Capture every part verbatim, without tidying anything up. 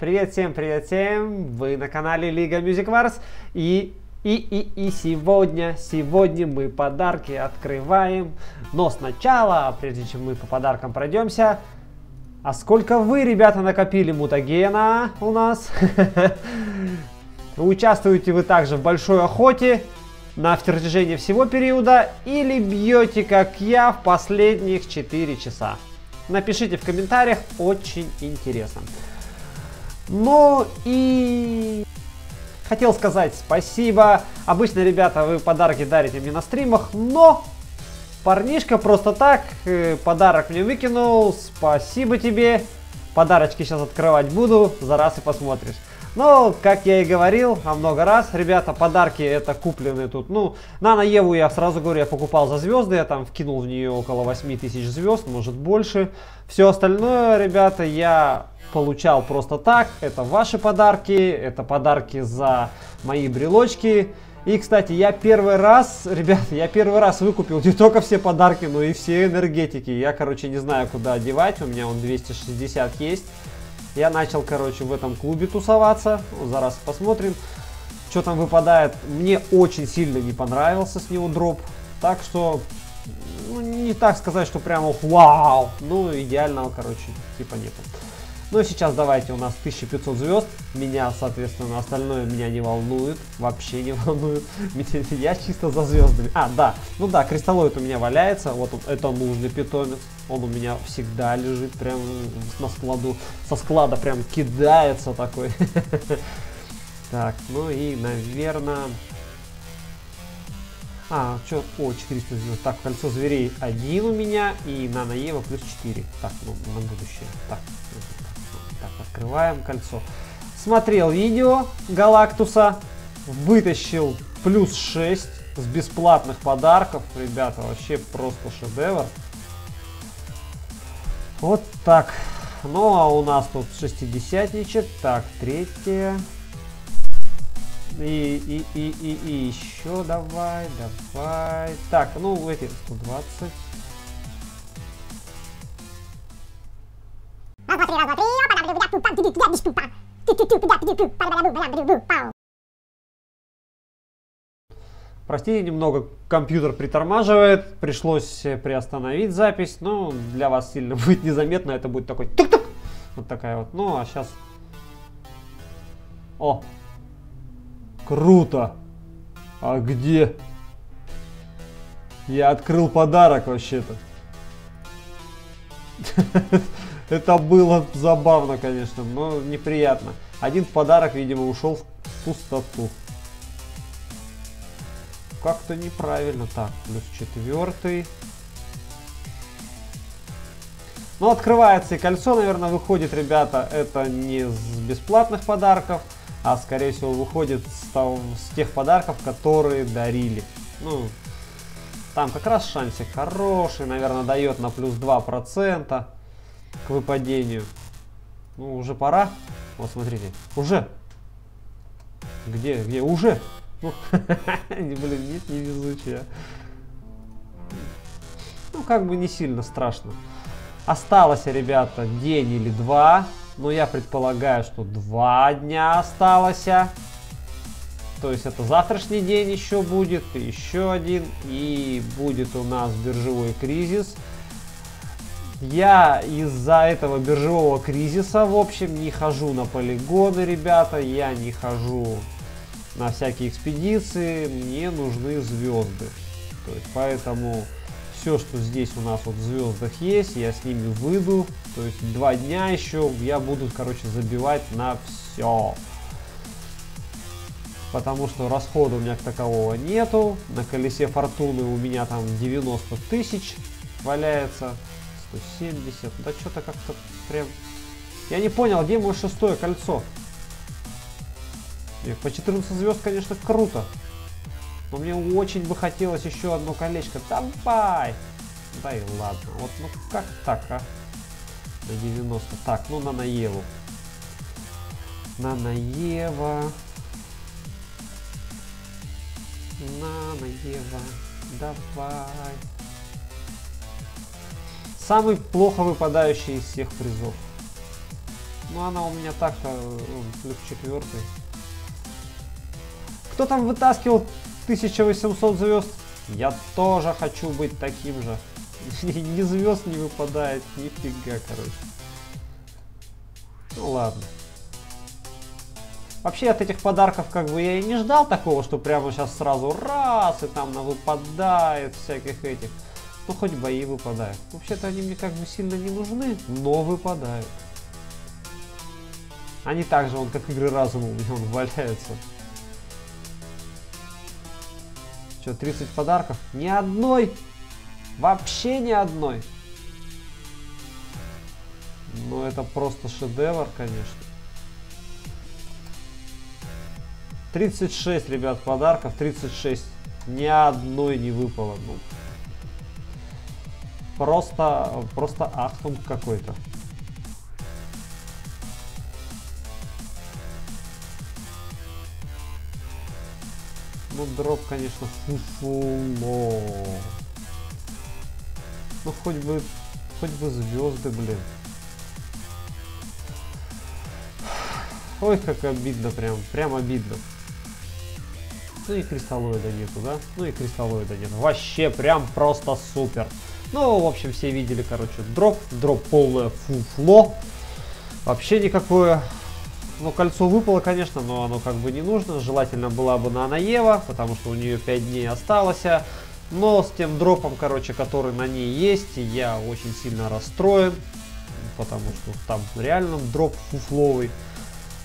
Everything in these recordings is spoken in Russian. Привет всем, привет всем! Вы на канале Лига Music Wars. И, и, и, и сегодня, сегодня мы подарки открываем. Но сначала, прежде чем мы по подаркам пройдемся... А сколько вы, ребята, накопили мутагена у нас? Участвуете вы также в большой охоте на протяжении всего периода или бьете, как я, в последних четыре часа? Напишите в комментариях, очень интересно. Ну и хотел сказать спасибо. Обычно, ребята, вы подарки дарите мне на стримах, но парнишка просто так подарок мне выкинул. Спасибо тебе. Подарочки сейчас открывать буду, за раз и посмотришь. Но, как я и говорил, а много раз, ребята, подарки это купленные тут. Ну, Нано-Еву я сразу говорю, я покупал за звезды, я там вкинул в нее около восьми тысяч звезд, может больше. Все остальное, ребята, я получал просто так. Это ваши подарки, это подарки за мои брелочки. И, кстати, я первый раз, ребята, я первый раз выкупил не только все подарки, но и все энергетики. Я, короче, не знаю, куда одевать, у меня он двести шестьдесят есть. Я начал, короче, в этом клубе тусоваться. За раз посмотрим, что там выпадает. Мне очень сильно не понравился с него дроп. Так что, ну, не так сказать, что прямо вау. Ну, идеального, короче, типа нету. Ну, и сейчас давайте, у нас тысяча пятьсот звезд. Меня, соответственно, остальное меня не волнует. Вообще не волнует. Я чисто за звездами. А, да. Ну да, кристаллоид у меня валяется. Вот он, это нужный питомец. Он у меня всегда лежит прям на складу. Со склада прям кидается такой. Так, ну и, наверное... А, что? О, четыреста звезд. Так, кольцо зверей один у меня. И Нано-Ева плюс четыре. Так, ну, на будущее. Так, так, открываем кольцо. Смотрел видео Галактуса. Вытащил плюс шесть с бесплатных подарков. Ребята, вообще просто шедевр. Вот так. Ну, а у нас тут шестидесятничек. Так, третье. И, и, и, и, и еще давай, давай. Так, ну, эти сто двадцать. Простите, немного компьютер притормаживает, пришлось приостановить запись, но для вас сильно будет незаметно, это будет такой тук-тук, вот такая вот, ну а сейчас, о, круто, а где, я открыл подарок вообще-то, это было забавно, конечно, но неприятно, один подарок, видимо, ушел в пустоту. Как-то неправильно. Так, плюс четвертый. Ну, открывается и кольцо, наверное, выходит, ребята, это не с бесплатных подарков, а, скорее всего, выходит с, там, с тех подарков, которые дарили. Ну, там как раз шансик хороший, наверное, дает на плюс два процента к выпадению. Ну, уже пора. Вот, смотрите. Уже. Где? Где? Уже. Ну, блин, нет, невезучая. Ну, как бы не сильно страшно. Осталось, ребята, день или два. Но я предполагаю, что два дня осталось. То есть это завтрашний день еще будет. И еще один. И будет у нас биржевой кризис. Я из-за этого биржевого кризиса, в общем, не хожу на полигоны, ребята. Я не хожу... на всякие экспедиции, мне нужны звезды. То есть, поэтому все, что здесь у нас вот в звездах есть, я с ними выйду. То есть два дня еще я буду, короче, забивать на все. Потому что расхода у меня такового нету. На колесе Фортуны у меня там девяносто тысяч валяется. сто семьдесят. Да что-то как-то прям... Я не понял, где мое шестое кольцо? По четырнадцать звезд, конечно, круто. Но мне очень бы хотелось еще одно колечко. Давай! Да и ладно. Вот, ну как так, а? На девяносто. Так, ну на Нано-Еву. Нано-Ева. Нано-Ева. Давай. Самый плохо выпадающий из всех призов. Ну она у меня так-то плюс четвертый. Кто там вытаскивал тысячу восемьсот звезд? Я тоже хочу быть таким же. Ни звезд не выпадает, нифига, короче. Ну ладно. Вообще от этих подарков как бы я и не ждал такого, что прямо сейчас сразу раз и там на выпадает всяких этих. Ну хоть бои выпадают. Вообще-то они мне как бы сильно не нужны, но выпадают. Они также, он как игры разума у меня он валяется. Что, тридцать подарков? Ни одной! Вообще ни одной! Ну это просто шедевр, конечно. тридцать шесть, ребят, подарков, тридцать шесть. Ни одной не выпало. Ну, просто, просто ахтунг какой-то. Ну, дроп, конечно, фуфуло. Ну, хоть бы, хоть бы звезды, блин. Ой, как обидно прям, прям обидно. Ну и кристаллоида нету, да? Ну и кристаллоида нет. Вообще прям просто супер. Ну, в общем, все видели, короче, дроп. Дроп полное фуфло. Вообще никакое... Ну, кольцо выпало, конечно, но оно как бы не нужно. Желательно была бы Нано-Ева, потому что у нее пять дней осталось. Но с тем дропом, короче, который на ней есть, я очень сильно расстроен. Потому что там реально дроп фуфловый.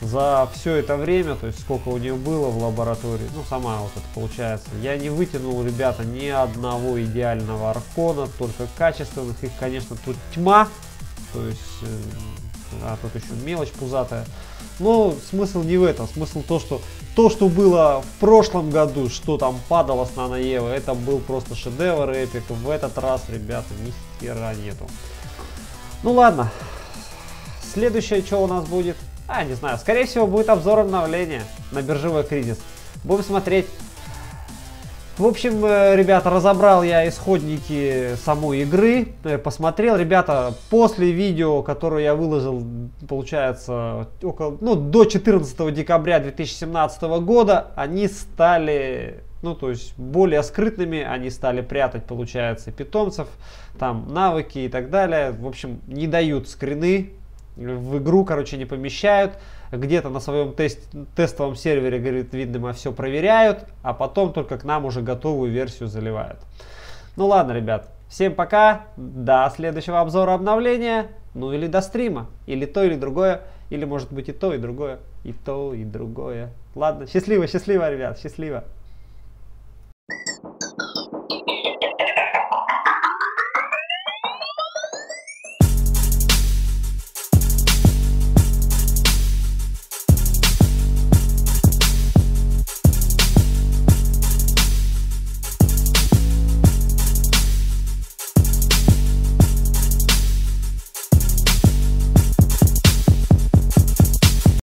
За все это время, то есть сколько у нее было в лаборатории, ну сама вот это получается, я не вытянул, ребята, ни одного идеального аркона, только качественных, их, конечно, тут тьма, то есть, а тут еще мелочь пузатая, но смысл не в этом, смысл то, что то, что было в прошлом году, что там падало с Нано-Евы, это был просто шедевр, эпик, в этот раз, ребята, ни хера нету. Ну ладно, следующее, что у нас будет? А, не знаю, скорее всего будет обзор обновления на биржевой кризис. Будем смотреть. В общем, ребята, разобрал я исходники самой игры. Посмотрел, ребята, после видео, которое я выложил, получается, около, ну, до четырнадцатого декабря две тысячи семнадцатого года, они стали... Ну, то есть, более скрытными, они стали прятать, получается, питомцев, там, навыки и так далее. В общем, не дают скрины. В игру, короче, не помещают. Где-то на своем тест, тестовом сервере, говорит, видимо, все проверяют, а потом только к нам уже готовую версию заливают. Ну ладно, ребят, всем пока, до следующего обзора обновления, ну или до стрима, или то, или другое, или может быть и то, и другое, и то, и другое. Ладно, счастливо, счастливо, ребят, счастливо.